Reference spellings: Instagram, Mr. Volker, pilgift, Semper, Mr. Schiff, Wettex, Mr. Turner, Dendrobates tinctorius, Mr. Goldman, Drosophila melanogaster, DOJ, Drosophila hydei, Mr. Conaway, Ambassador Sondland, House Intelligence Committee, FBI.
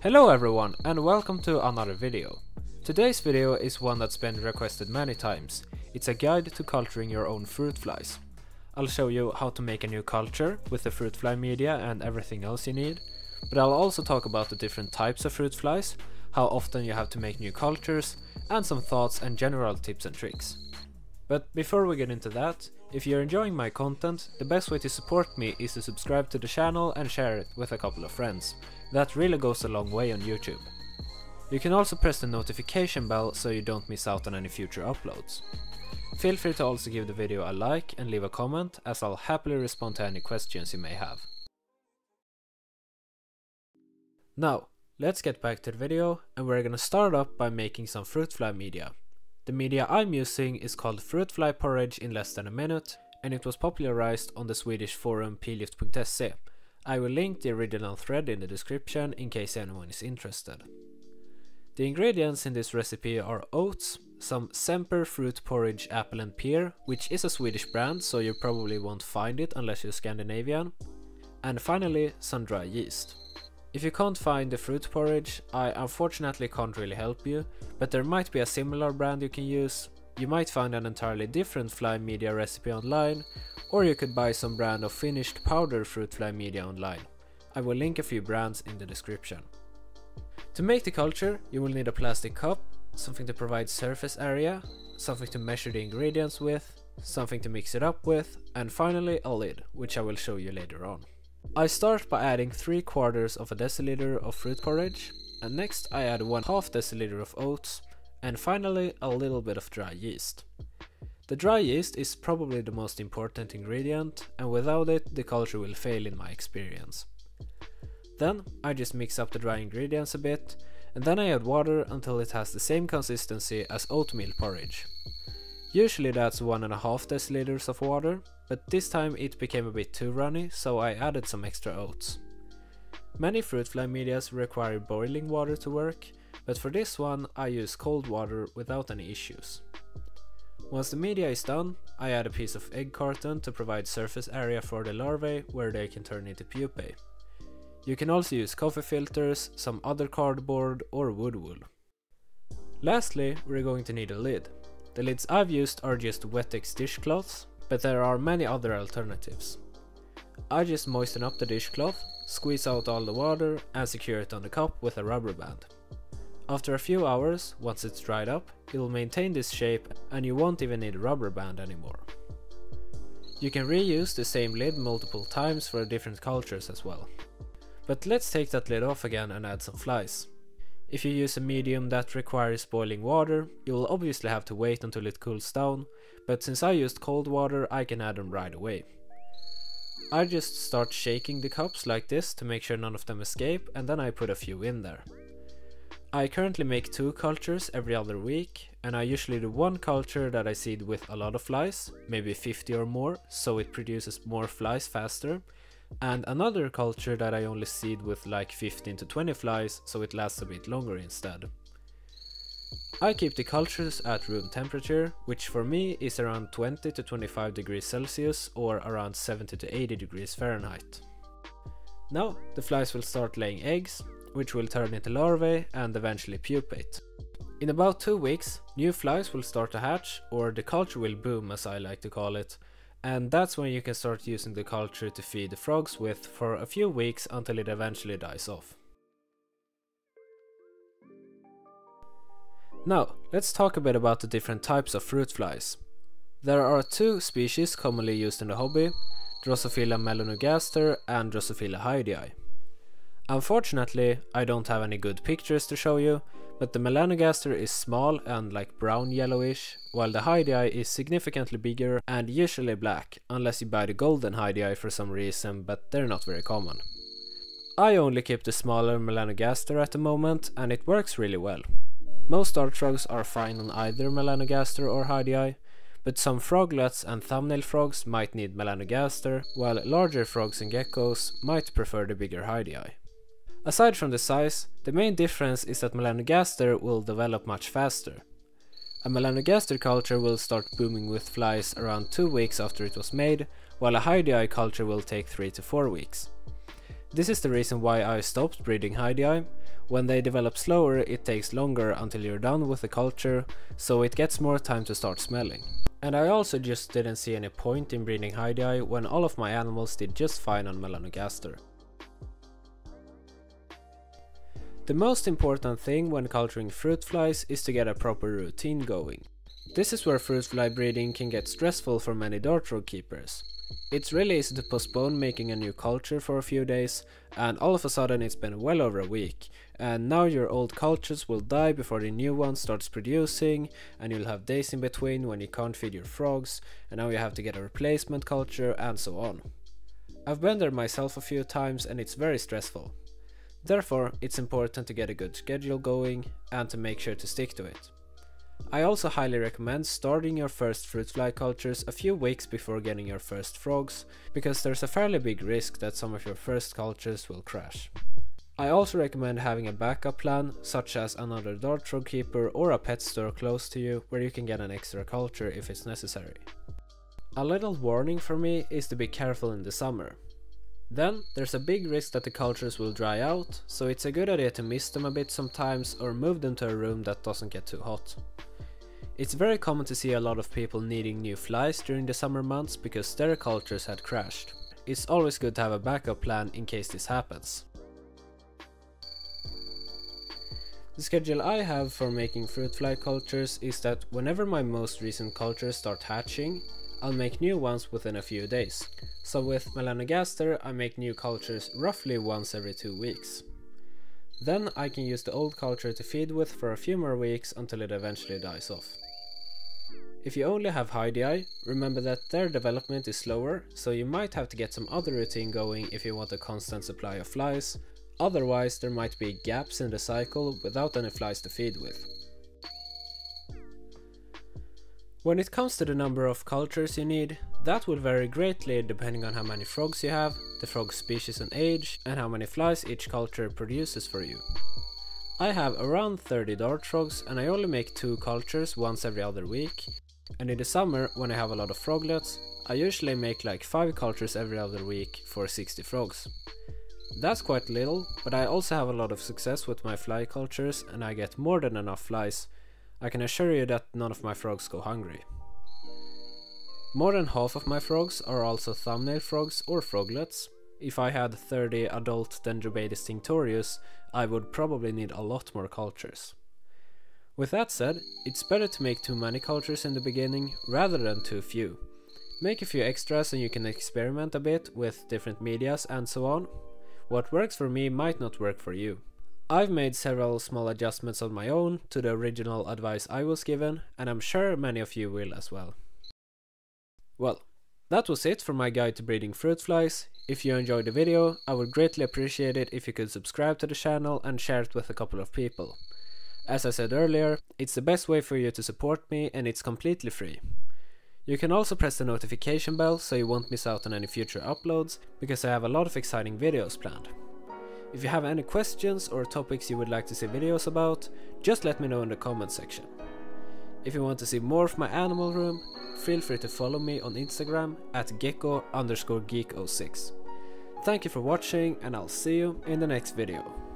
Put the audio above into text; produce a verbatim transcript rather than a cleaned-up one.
Hello everyone and welcome to another video. Today's video is one that's been requested many times. It's a guide to culturing your own fruit flies. I'll show you how to make a new culture with the fruit fly media and everything else you need, but I'll also talk about the different types of fruit flies, how often you have to make new cultures, and some thoughts and general tips and tricks. But before we get into that, if you're enjoying my content, the best way to support me is to subscribe to the channel and share it with a couple of friends. That really goes a long way on YouTube. You can also press the notification bell so you don't miss out on any future uploads. Feel free to also give the video a like and leave a comment, as I'll happily respond to any questions you may have. Now, let's get back to the video, and we're gonna start up by making some fruit fly media. The media I'm using is called Fruit Fly Porridge in Less Than a Minute, and it was popularized on the Swedish forum pilgift dot se. I will link the original thread in the description in case anyone is interested. The ingredients in this recipe are oats, some Semper fruit porridge apple and pear, which is a Swedish brand so you probably won't find it unless you're Scandinavian, and finally some dry yeast. If you can't find the fruit porridge, I unfortunately can't really help you, but there might be a similar brand you can use. You might find an entirely different fly media recipe online, or you could buy some brand of finished powder fruit fly media online. I will link a few brands in the description. To make the culture, you will need a plastic cup, something to provide surface area, something to measure the ingredients with, something to mix it up with, and finally a lid, which I will show you later on. I start by adding three quarters of a deciliter of fruit porridge, and next I add one half deciliter of oats, and finally a little bit of dry yeast. The dry yeast is probably the most important ingredient, and without it the culture will fail in my experience. Then I just mix up the dry ingredients a bit, and then I add water until it has the same consistency as oatmeal porridge. Usually that's one and a half deciliters of water, but this time it became a bit too runny, so I added some extra oats. Many fruit fly medias require boiling water to work, but for this one I use cold water without any issues. Once the media is done, I add a piece of egg carton to provide surface area for the larvae where they can turn into pupae. You can also use coffee filters, some other cardboard or wood wool. Lastly, we're going to need a lid. The lids I've used are just Wettex dishcloths, but there are many other alternatives. I just moisten up the dishcloth, squeeze out all the water and secure it on the cup with a rubber band. After a few hours, once it's dried up, it'll maintain this shape and you won't even need a rubber band anymore. You can reuse the same lid multiple times for different cultures as well. But let's take that lid off again and add some flies. If you use a medium that requires boiling water, you will obviously have to wait until it cools down, but since I used cold water, I can add them right away. I just start shaking the cups like this to make sure none of them escape, and then I put a few in there. I currently make two cultures every other week, and I usually do one culture that I seed with a lot of flies, maybe fifty or more, so it produces more flies faster, and another culture that I only seed with like fifteen to twenty flies, so it lasts a bit longer instead. I keep the cultures at room temperature, which for me is around twenty to twenty-five degrees Celsius or around seventy to eighty degrees Fahrenheit. Now the flies will start laying eggs, which will turn into larvae and eventually pupate. In about two weeks, new flies will start to hatch, or the culture will boom as I like to call it, and that's when you can start using the culture to feed the frogs with for a few weeks until it eventually dies off. Now, let's talk a bit about the different types of fruit flies. There are two species commonly used in the hobby, Drosophila melanogaster and Drosophila hydei. Unfortunately, I don't have any good pictures to show you, but the melanogaster is small and like brown yellowish, while the hydei is significantly bigger and usually black, unless you buy the golden hydei for some reason, but they're not very common. I only keep the smaller melanogaster at the moment, and it works really well. Most art frogs are fine on either melanogaster or hydei, but some froglets and thumbnail frogs might need melanogaster, while larger frogs and geckos might prefer the bigger hydei. Aside from the size, the main difference is that melanogaster will develop much faster. A melanogaster culture will start booming with flies around two weeks after it was made, while a hydei culture will take three to four weeks. This is the reason why I stopped breeding hydei. When they develop slower, it takes longer until you're done with the culture, so it gets more time to start smelling. And I also just didn't see any point in breeding hydei when all of my animals did just fine on melanogaster. The most important thing when culturing fruit flies is to get a proper routine going. This is where fruit fly breeding can get stressful for many dart row keepers. It's really easy to postpone making a new culture for a few days, and all of a sudden it's been well over a week, and now your old cultures will die before the new one starts producing, and you'll have days in between when you can't feed your frogs, and now you have to get a replacement culture, and so on. I've been there myself a few times and it's very stressful. Therefore, it's important to get a good schedule going, and to make sure to stick to it. I also highly recommend starting your first fruit fly cultures a few weeks before getting your first frogs, because there's a fairly big risk that some of your first cultures will crash. I also recommend having a backup plan, such as another dart row keeper or a pet store close to you where you can get an extra culture if it's necessary. A little warning for me is to be careful in the summer. Then, there's a big risk that the cultures will dry out, so it's a good idea to mist them a bit sometimes or move them to a room that doesn't get too hot. It's very common to see a lot of people needing new flies during the summer months because their cultures had crashed. It's always good to have a backup plan in case this happens. The schedule I have for making fruit fly cultures is that whenever my most recent cultures start hatching, I'll make new ones within a few days. So with melanogaster, I make new cultures roughly once every two weeks. Then I can use the old culture to feed with for a few more weeks until it eventually dies off. If you only have hydei, remember that their development is slower, so you might have to get some other routine going if you want a constant supply of flies, otherwise there might be gaps in the cycle without any flies to feed with. When it comes to the number of cultures you need, that will vary greatly depending on how many frogs you have, the frog species and age, and how many flies each culture produces for you. I have around thirty dart frogs and I only make two cultures once every other week, and in the summer when I have a lot of froglets, I usually make like five cultures every other week for sixty frogs. That's quite little, but I also have a lot of success with my fly cultures and I get more than enough flies. I can assure you that none of my frogs go hungry. More than half of my frogs are also thumbnail frogs or froglets. If I had thirty adult Dendrobates tinctorius, I would probably need a lot more cultures. With that said, it's better to make too many cultures in the beginning rather than too few. Make a few extras and you can experiment a bit with different medias and so on. What works for me might not work for you. I've made several small adjustments on my own to the original advice I was given, and I'm sure many of you will as well. Well, that was it for my guide to breeding fruit flies. If you enjoyed the video, I would greatly appreciate it if you could subscribe to the channel and share it with a couple of people. As I said earlier, it's the best way for you to support me and it's completely free. You can also press the notification bell so you won't miss out on any future uploads, because I have a lot of exciting videos planned. If you have any questions or topics you would like to see videos about, just let me know in the comment section. If you want to see more of my animal room, feel free to follow me on Instagram at gecko underscore geek zero six. Thank you for watching and I'll see you in the next video.